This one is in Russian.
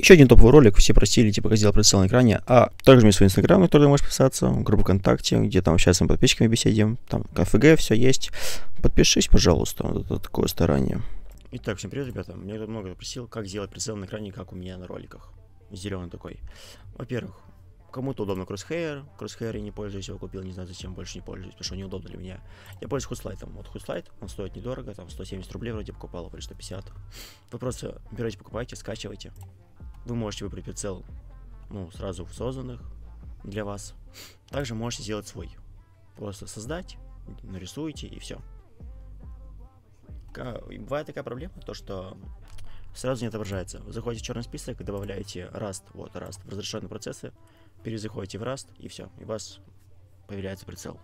Еще один топовый ролик, все просили, типа, как сделать прицел на экране, а также мне свой инстаграм, на который ты можешь подписаться, группу ВКонтакте, где там сейчас с подписчиками беседим, там КФГ, все есть. Подпишись, пожалуйста, вот это такое старание. Итак, всем привет, ребята, мне тут много просил, как сделать прицел на экране, как у меня на роликах, зеленый такой. Во-первых, кому-то удобно Crosshair я не пользуюсь, его купил, не знаю зачем, больше не пользуюсь, потому что неудобно для меня. Я пользуюсь Hootslight, вот Hootslight, он стоит недорого, там 170 рублей вроде покупал, или 150. Вы просто берете, покупаете, скачиваете. Вы можете выбрать прицел, ну, сразу в созданных для вас. Также можете сделать свой. Просто создать, нарисуете и все. Бывает такая проблема, то что сразу не отображается. Вы заходите в черный список, добавляете Rust, вот Rust, в разрешенные процессы, перезаходите в Rust и все, и у вас появляется прицел.